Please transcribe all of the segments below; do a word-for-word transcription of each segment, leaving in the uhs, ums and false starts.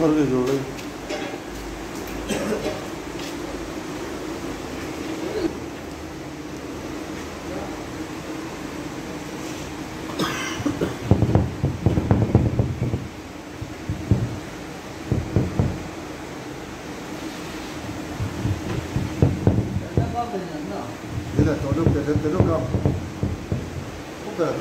Orada doğru. Neden doğru dedi? Doğru kap. Bu kadar.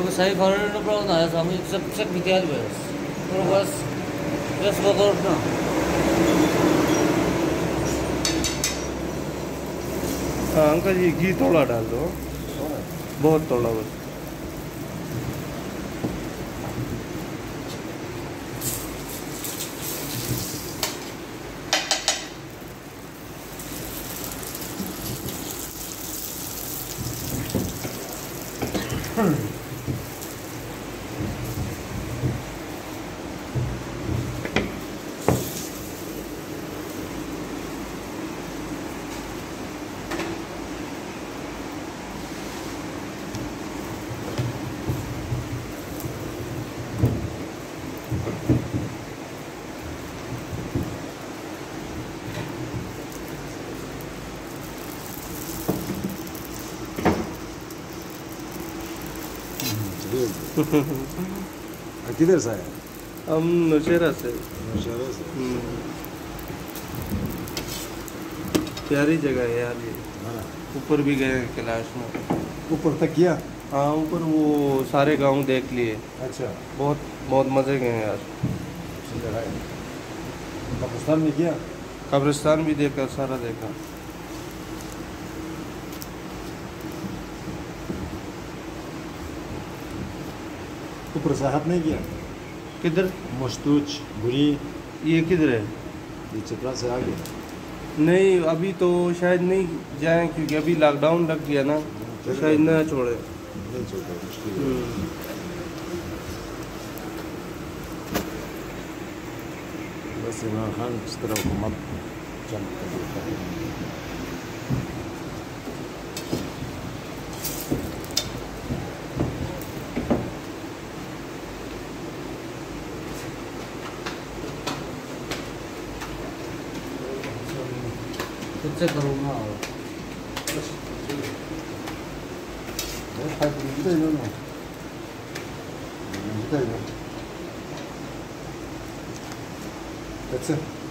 Çünkü sayı farkını bırakın ayaz, ama çok çok müthiş bir Burası biraz bakar mı? Anka ji ghee thoda dal do. Bahut thoda bas. किधर से आए? हम नौशेरा से। नौशेरा से। प्यारी जगह है यार ये। हाँ। ऊपर भी गए कैलाश में। ऊपर तक गया? हाँ ऊपर वो सारे गांव देख लिए। अच्छा। बहुत बहुत मजे गए यार। कब्रिस्तान में गया? कब्रिस्तान भी देखा, सारा देखा। ऊपर साहब नहीं गया किधर मस्तूच बुरी ये किधर है ये चतरा से आ गया नहीं अभी तो शायद नहीं जाएं क्योंकि अभी लॉकडाउन लग गया ना तो शायद ना छोड़े नहीं छोड़े बस इमरान खान इस तरह को मत चलता Çok durumlar var. Ne kadar bir şey yok mu? Bir şey yok. Kaçın.